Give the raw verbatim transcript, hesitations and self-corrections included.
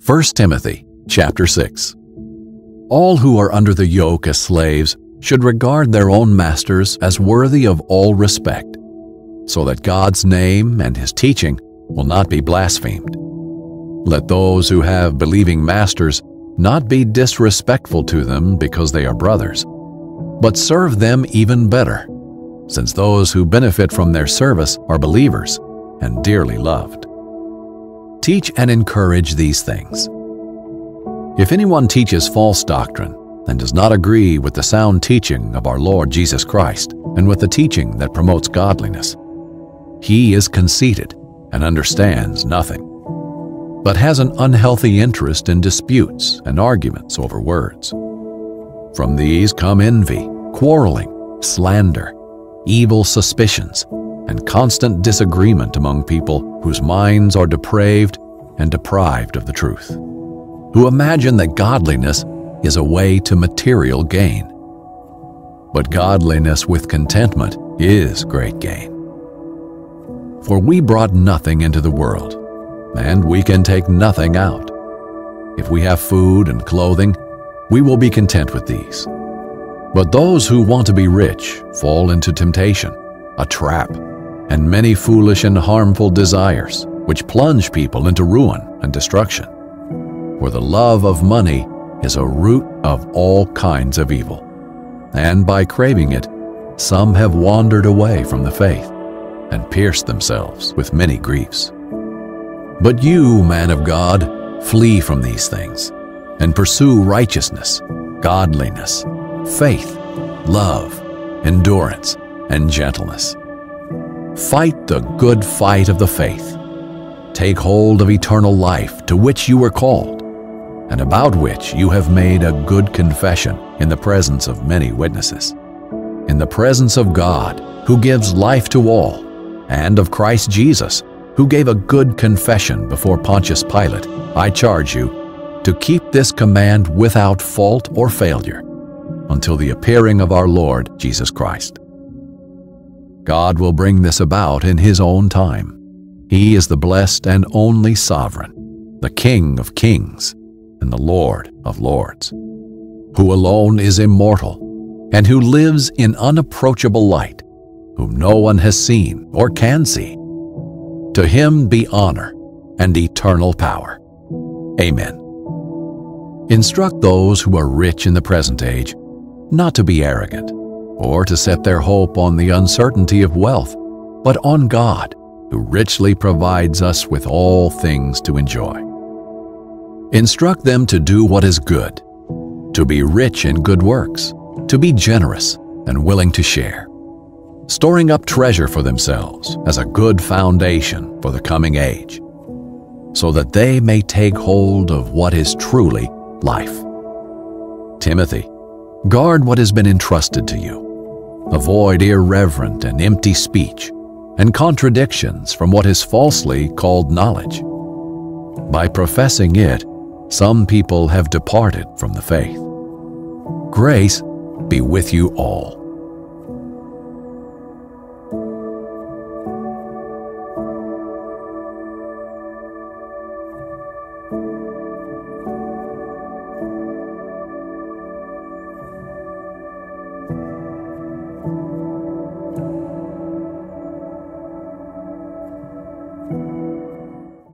First Timothy chapter six. All who are under the yoke as slaves should regard their own masters as worthy of all respect, so that God's name and His teaching will not be blasphemed. Let those who have believing masters not be disrespectful to them because they are brothers, but serve them even better, since those who benefit from their service are believers and dearly loved. Teach and encourage these things. If anyone teaches false doctrine and does not agree with the sound teaching of our Lord Jesus Christ and with the teaching that promotes godliness, he is conceited and understands nothing, but has an unhealthy interest in disputes and arguments over words. From these come envy, quarreling, slander, evil suspicions, and constant disagreement among people whose minds are depraved and deprived of the truth, who imagine that godliness is a way to material gain. But godliness with contentment is great gain. For we brought nothing into the world, and we can take nothing out. If we have food and clothing, we will be content with these. But those who want to be rich fall into temptation, a trap, and many foolish and harmful desires, which plunge people into ruin and destruction. For the love of money is a root of all kinds of evil, and by craving it, some have wandered away from the faith and pierced themselves with many griefs. But you, man of God, flee from these things, and pursue righteousness, godliness, faith, love, endurance, and gentleness. Fight the good fight of the faith. Take hold of eternal life, to which you were called, and about which you have made a good confession in the presence of many witnesses. In the presence of God, who gives life to all, and of Christ Jesus, who gave a good confession before Pontius Pilate, I charge you to keep this command without fault or failure until the appearing of our Lord Jesus Christ. God will bring this about in His own time. He is the blessed and only Sovereign, the King of kings and the Lord of lords, who alone is immortal and who lives in unapproachable light, whom no one has seen or can see. To Him be honor and eternal power. Amen. Instruct those who are rich in the present age not to be arrogant or to set their hope on the uncertainty of wealth, but on God, who richly provides us with all things to enjoy. Instruct them to do what is good, to be rich in good works, to be generous and willing to share, storing up treasure for themselves as a good foundation for the coming age, so that they may take hold of what is truly life. Timothy, guard what has been entrusted to you. Avoid irreverent and empty speech and contradictions from what is falsely called knowledge. By professing it, some people have departed from the faith. Grace be with you all.